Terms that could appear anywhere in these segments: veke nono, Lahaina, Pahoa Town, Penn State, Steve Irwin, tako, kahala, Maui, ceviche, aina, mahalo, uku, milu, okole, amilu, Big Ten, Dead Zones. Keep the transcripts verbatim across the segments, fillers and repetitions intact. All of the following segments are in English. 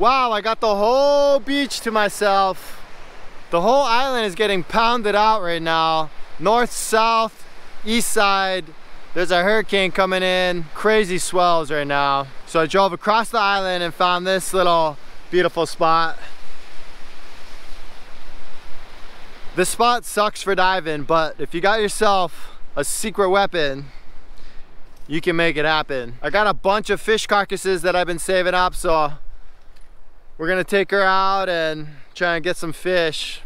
Wow, I got the whole beach to myself. The whole island is getting pounded out right now. North, south, east side. There's a hurricane coming in. Crazy swells right now. So I drove across the island and found this little beautiful spot. This spot sucks for diving, but if you got yourself a secret weapon, you can make it happen. I got a bunch of fish carcasses that I've been saving up, so we're gonna take her out and try and get some fish.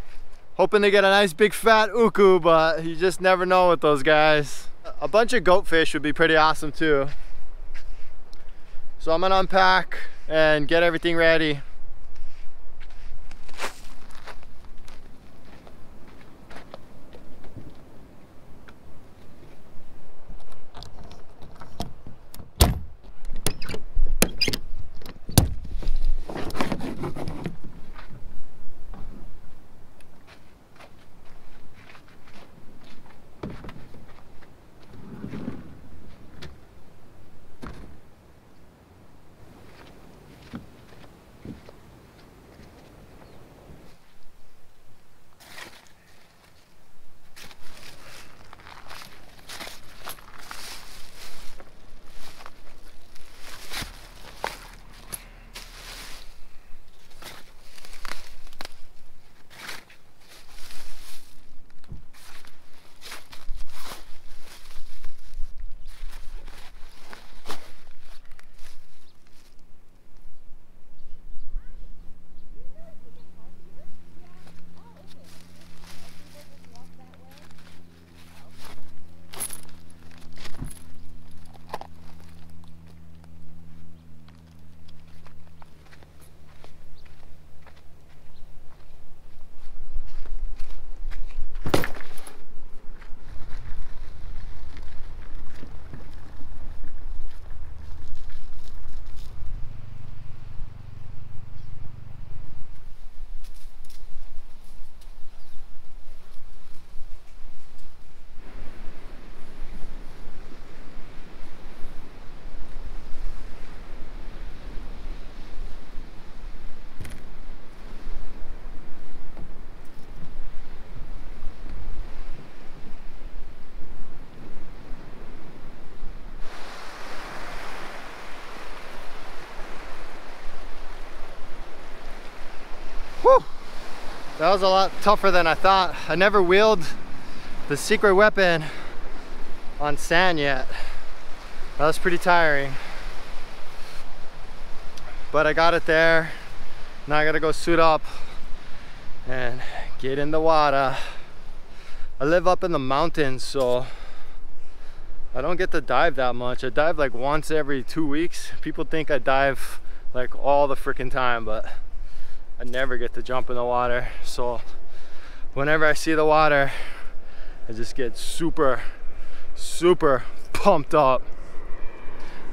Hoping to get a nice big fat uku, but you just never know with those guys. A bunch of goatfish would be pretty awesome too. So I'm gonna unpack and get everything ready. That was a lot tougher than I thought. I never wielded the secret weapon on sand yet. That was pretty tiring. But I got it there. Now I gotta go suit up and get in the water. I live up in the mountains, so I don't get to dive that much. I dive like once every two weeks. People think I dive like all the freaking time, but I never get to jump in the water, so whenever I see the water, I just get super, super pumped up.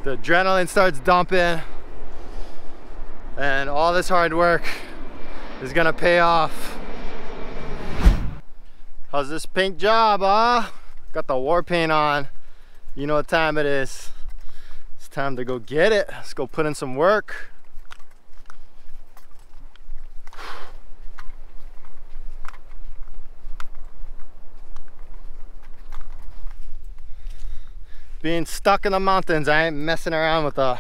The adrenaline starts dumping, and all this hard work is gonna pay off. How's this pink job, huh? Got the war paint on. You know what time it is. It's time to go get it. Let's go put in some work. Being stuck in the mountains, I ain't messing around with the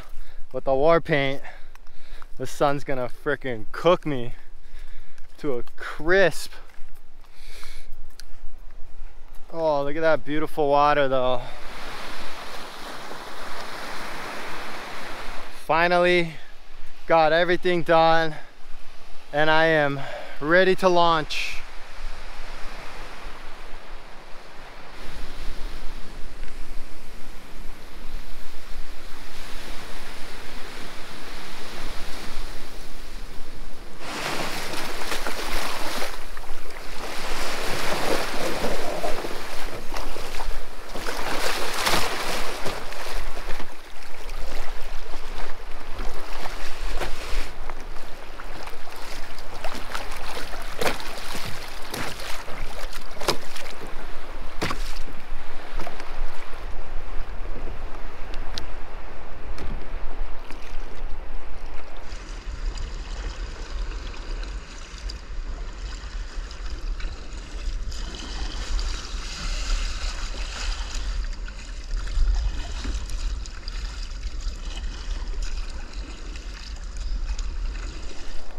with the war paint. The sun's gonna freaking cook me to a crisp. Oh, look at that beautiful water though. Finally got everything done and I am ready to launch.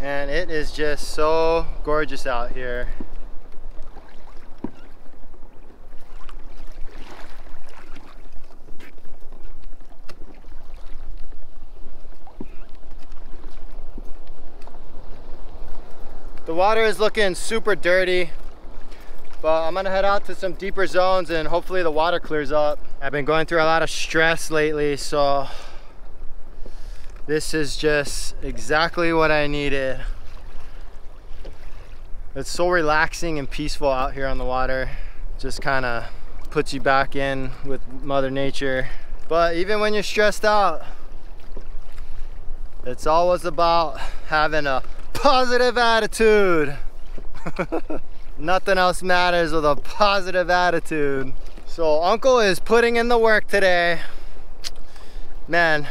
and it is just so gorgeous out here. The water is looking super dirty, but I'm gonna head out to some deeper zones and hopefully the water clears up. I've been going through a lot of stress lately, so this is just exactly what I needed. It's so relaxing and peaceful out here on the water. Just kind of puts you back in with Mother Nature. But even when you're stressed out, it's always about having a positive attitude. Nothing else matters with a positive attitude. So Uncle is putting in the work today. Man,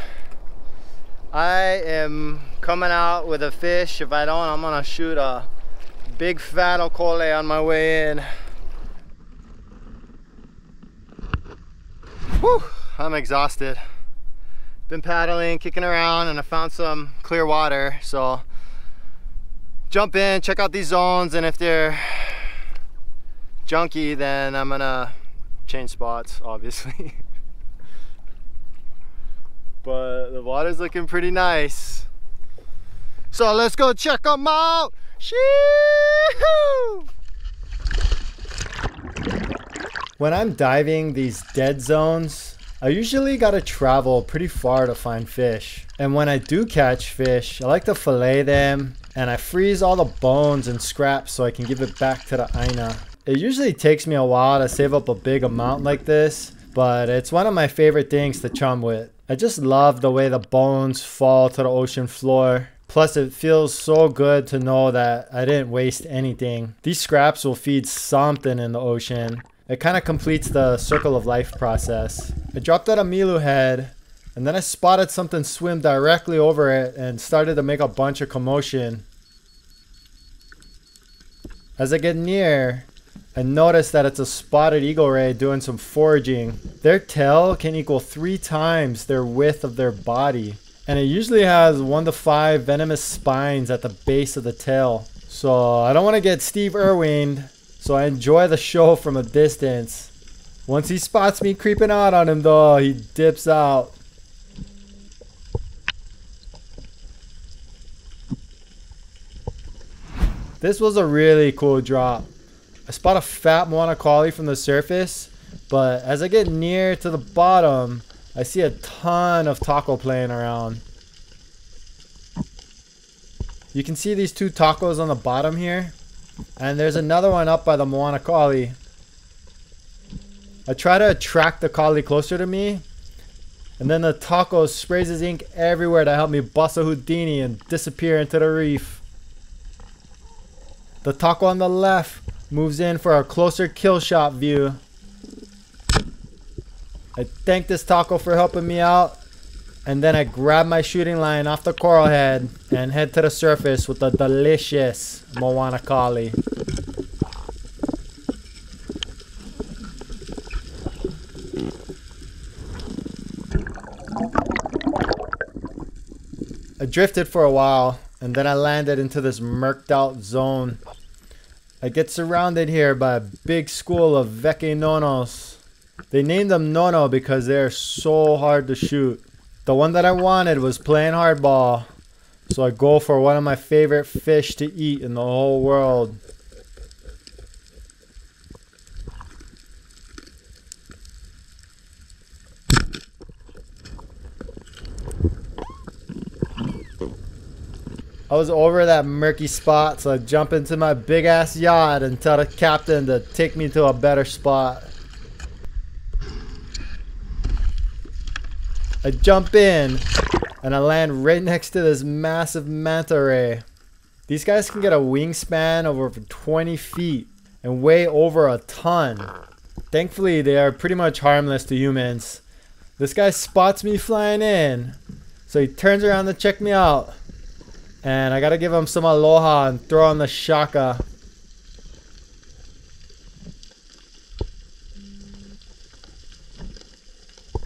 I am coming out with a fish. If I don't, I'm gonna shoot a big fat okole on my way in. Whew, I'm exhausted. Been paddling, kicking around, and I found some clear water, so jump in, check out these zones, and if they're junky, then I'm gonna change spots, obviously. But the water's looking pretty nice. So let's go check them out. Shee-hoo! When I'm diving these dead zones, I usually gotta travel pretty far to find fish. And when I do catch fish, I like to fillet them, and I freeze all the bones and scraps so I can give it back to the Aina. It usually takes me a while to save up a big amount like this, but it's one of my favorite things to chum with. I just love the way the bones fall to the ocean floor. Plus it feels so good to know that I didn't waste anything. These scraps will feed something in the ocean. It kind of completes the circle of life process. I dropped out a milu head, and then I spotted something swim directly over it and started to make a bunch of commotion. As I get near, I notice that it's a spotted eagle ray doing some foraging. Their tail can equal three times their width of their body, and it usually has one to five venomous spines at the base of the tail. So I don't want to get Steve Irwin'd, so I enjoy the show from a distance. Once he spots me creeping out on him though, he dips out. This was a really cool drop. I spot a fat Moana Collie from the surface, but as I get near to the bottom, I see a ton of taco playing around. You can see these two tacos on the bottom here, and there's another one up by the Moana Collie. I try to attract the collie closer to me, and then the taco sprays his ink everywhere to help me bust a Houdini and disappear into the reef. The taco on the left moves in for a closer kill shot view. I thank this taco for helping me out, and then I grab my shooting line off the coral head and head to the surface with the delicious Moana Collie. I drifted for a while, and then I landed into this murked out zone. I get surrounded here by a big school of veke nonos. They named them nono because they are so hard to shoot. The one that I wanted was playing hardball, so I go for one of my favorite fish to eat in the whole world. I was over that murky spot, so I jump into my big ass yacht and tell the captain to take me to a better spot. I jump in, and I land right next to this massive manta ray. These guys can get a wingspan of over twenty feet and weigh over a ton. Thankfully, they are pretty much harmless to humans. This guy spots me flying in, so he turns around to check me out. And I gotta give him some aloha and throw on the shaka.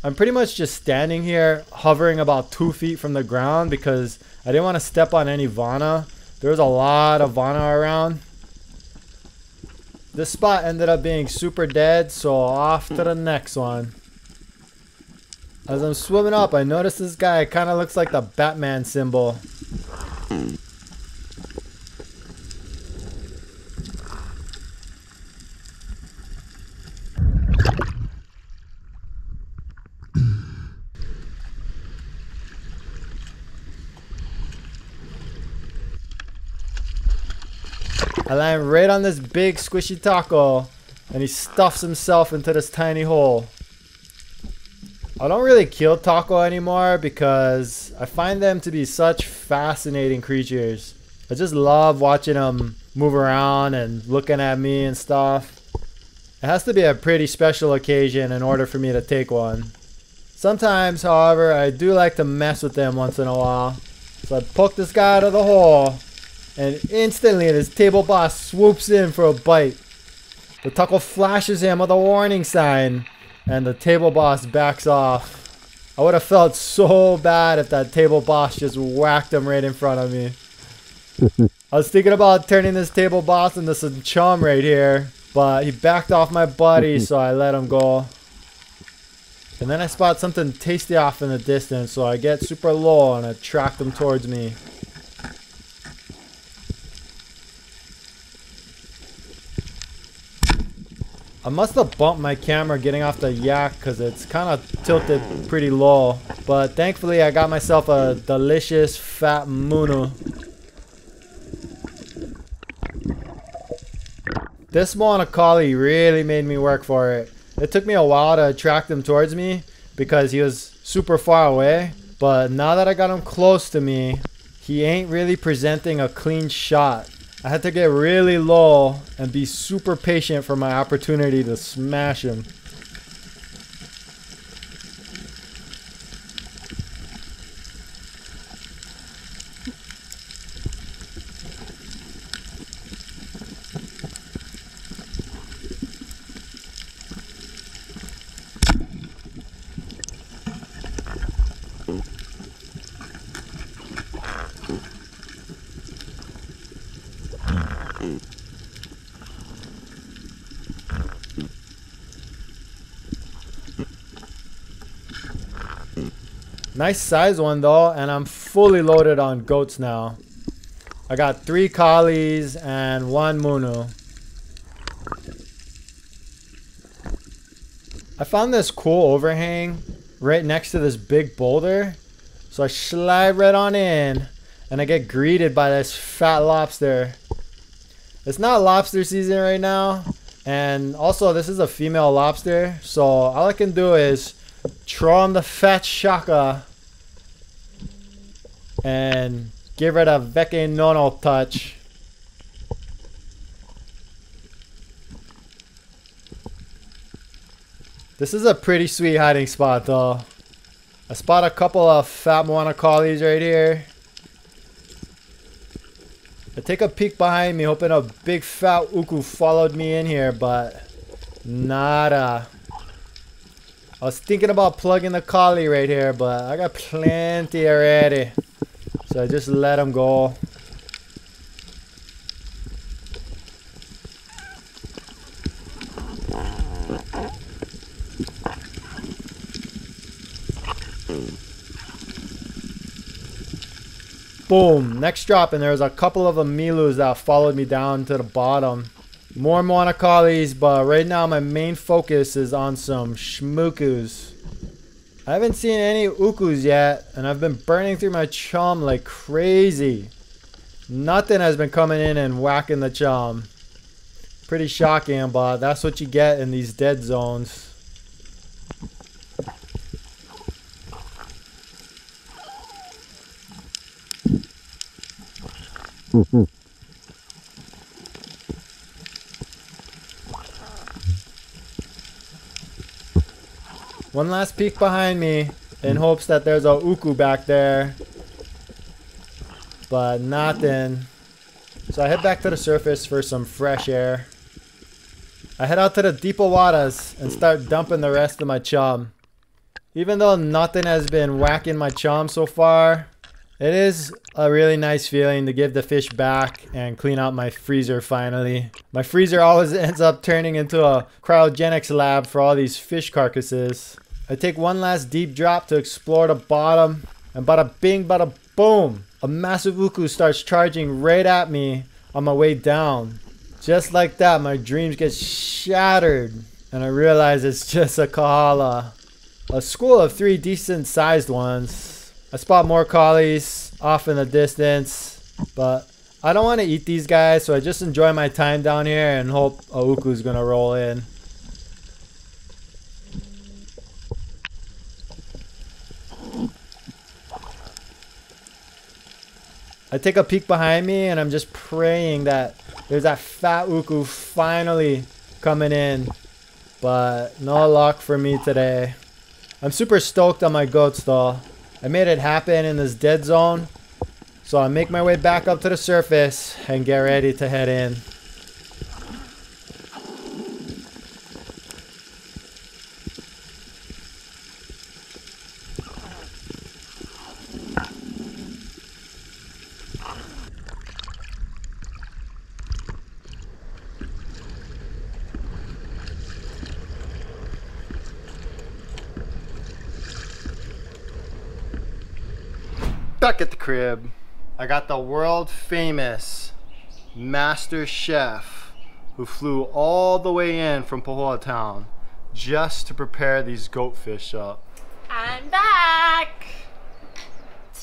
I'm pretty much just standing here hovering about two feet from the ground because I didn't want to step on any vana. There's a lot of Vana around. This spot ended up being super dead, so off to the next one. As I'm swimming up, I notice this guy kind of looks like the Batman symbol. I land right on this big squishy taco, and he stuffs himself into this tiny hole. I don't really kill taco anymore because I find them to be such fascinating creatures. I just love watching them move around and looking at me and stuff. It has to be a pretty special occasion in order for me to take one. Sometimes, however, I do like to mess with them once in a while. So I poke this guy out of the hole. And instantly this table boss swoops in for a bite. The taco flashes him with a warning sign, and the table boss backs off. I would have felt so bad if that table boss just whacked him right in front of me. I was thinking about turning this table boss into some chum right here, but he backed off my buddy, so I let him go. And then I spot something tasty off in the distance, so I get super low and attract him towards me. I must have bumped my camera getting off the yak because it's kind of tilted pretty low. But thankfully I got myself a delicious fat munu. This Mauna Kali really made me work for it. It took me a while to attract him towards me because he was super far away. But now that I got him close to me, he ain't really presenting a clean shot. I had to get really low and be super patient for my opportunity to smash him. Nice size one though, and I'm fully loaded on goats now. I got three collies and one munu. I found this cool overhang right next to this big boulder, so I slide right on in and I get greeted by this fat lobster. It's not lobster season right now, and also this is a female lobster, so all I can do is throw him the fat shaka and give it a Veke Nono touch. This is a pretty sweet hiding spot though. I spot a couple of fat Mauna Kalis right here. I take a peek behind me hoping a big fat uku followed me in here, but nada. I was thinking about plugging the collie right here, but I got plenty already, so I just let him go. Boom! Next drop, and there was a couple of amilus that followed me down to the bottom. More Mauna Kalis, but right now my main focus is on some shmukus. I haven't seen any ukus yet, and I've been burning through my chum like crazy. Nothing has been coming in and whacking the chum. Pretty shocking, but that's what you get in these dead zones. One last peek behind me in hopes that there's a uku back there, but nothing. So I head back to the surface for some fresh air. I head out to the deeper waters and start dumping the rest of my chum. Even though nothing has been whacking my chum so far, It is a really nice feeling to give the fish back and clean out my freezer finally. My freezer always ends up turning into a cryogenics lab for all these fish carcasses. I take one last deep drop to explore the bottom, and bada bing, bada boom! A massive uku starts charging right at me on my way down. Just like that, my dreams get shattered, and I realize it's just a kahala. A school of three decent sized ones. I spot more collies off in the distance, but I don't want to eat these guys, so I just enjoy my time down here and hope a uku's gonna roll in. I take a peek behind me and I'm just praying that there's that fat uku finally coming in, but no luck for me today. I'm super stoked on my goats though. I made it happen in this dead zone, so I make my way back up to the surface and get ready to head in. Back at the crib, I got the world famous master chef who flew all the way in from Pahoa Town just to prepare these goatfish up. I'm back!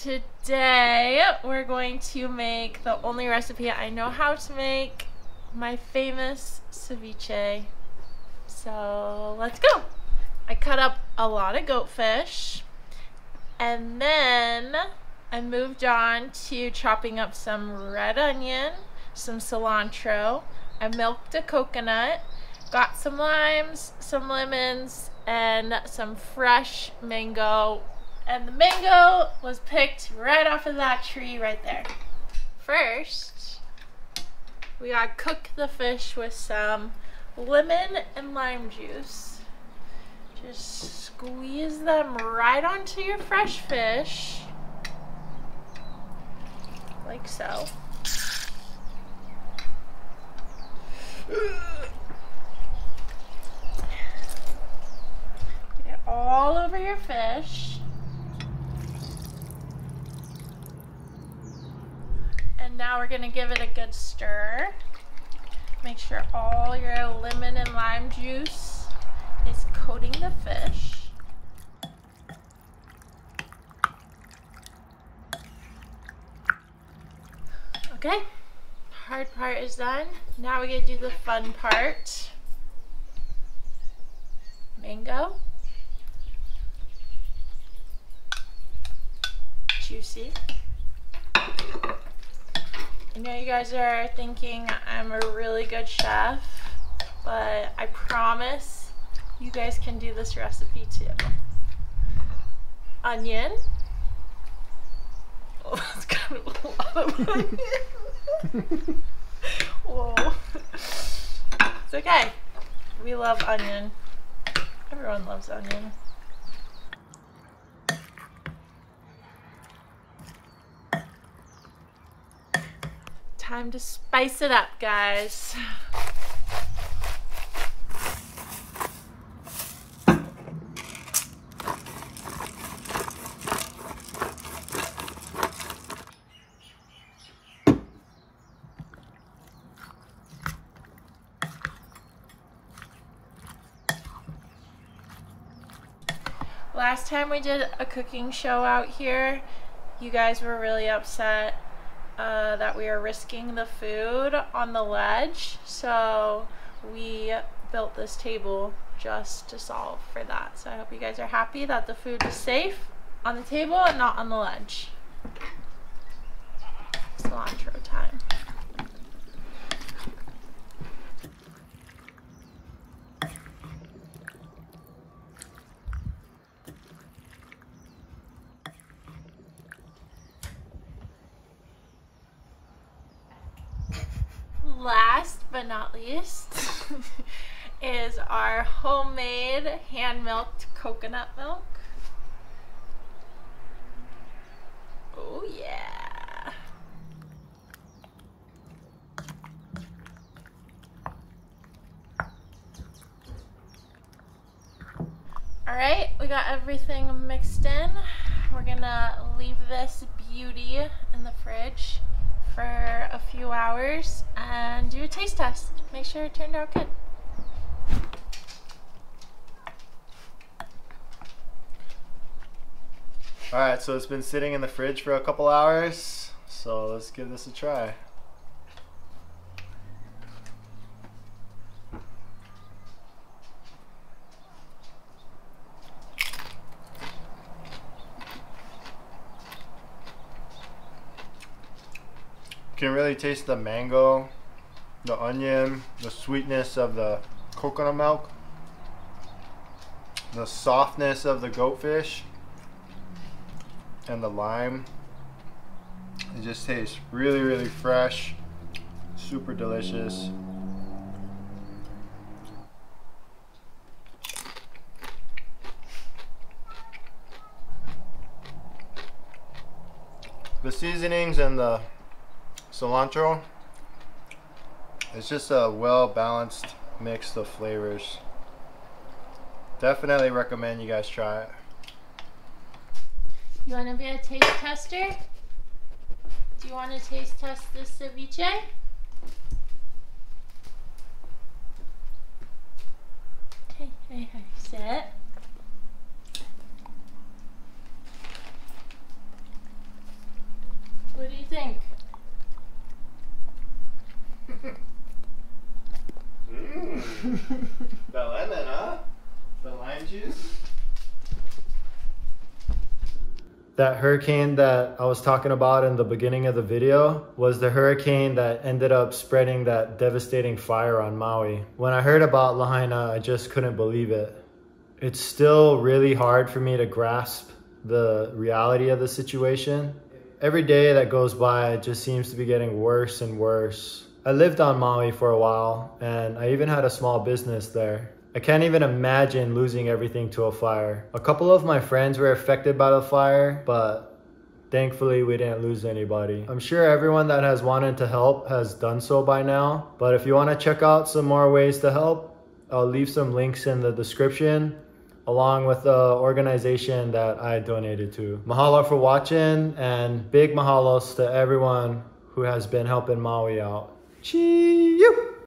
Today we're going to make the only recipe I know how to make, my famous ceviche. So let's go! I cut up a lot of goatfish and then I moved on to chopping up some red onion, some cilantro. I milked a coconut, got some limes, some lemons, and some fresh mango. And the mango was picked right off of that tree right there. First, we gotta cook the fish with some lemon and lime juice. Just squeeze them right onto your fresh fish. Like so. Get it all over your fish. And now we're gonna give it a good stir. Make sure all your lemon and lime juice is coating the fish. Okay, hard part is done. Now we're gonna do the fun part. Mango. Juicy. I know you guys are thinking I'm a really good chef, but I promise you guys can do this recipe too. Onion. Oh, that's kind of a lot of onion. Whoa. It's okay. We love onion. Everyone loves onion. Time to spice it up, guys. Last time we did a cooking show out here, you guys were really upset uh, that we were risking the food on the ledge, so we built this table just to solve for that. So I hope you guys are happy that the food is safe on the table and not on the ledge. Cilantro time. Last but not least is our homemade hand milked coconut milk. Oh yeah. Alright, we got everything mixed in. We're gonna leave this beauty in the fridge for a few hours and do a taste test. Make sure it turned out good. Alright, so it's been sitting in the fridge for a couple hours, so let's give this a try. You can really taste the mango, the onion, the sweetness of the coconut milk, the softness of the goatfish, and the lime. It just tastes really, really fresh, super delicious. The seasonings and the cilantro, it's just a well-balanced mix of flavors. Definitely recommend you guys try it. You want to be a taste tester? Do you want to taste test this ceviche? Hey, hey, hey, sit. What do you think? Mmm, the lemon, huh? The lime juice? That hurricane that I was talking about in the beginning of the video was the hurricane that ended up spreading that devastating fire on Maui. When I heard about Lahaina, I just couldn't believe it. It's still really hard for me to grasp the reality of the situation. Every day that goes by, it just seems to be getting worse and worse. I lived on Maui for a while, and I even had a small business there. I can't even imagine losing everything to a fire. A couple of my friends were affected by the fire, but thankfully we didn't lose anybody. I'm sure everyone that has wanted to help has done so by now, but if you want to check out some more ways to help, I'll leave some links in the description, along with the organization that I donated to. Mahalo for watching, and big mahalos to everyone who has been helping Maui out. Cheers!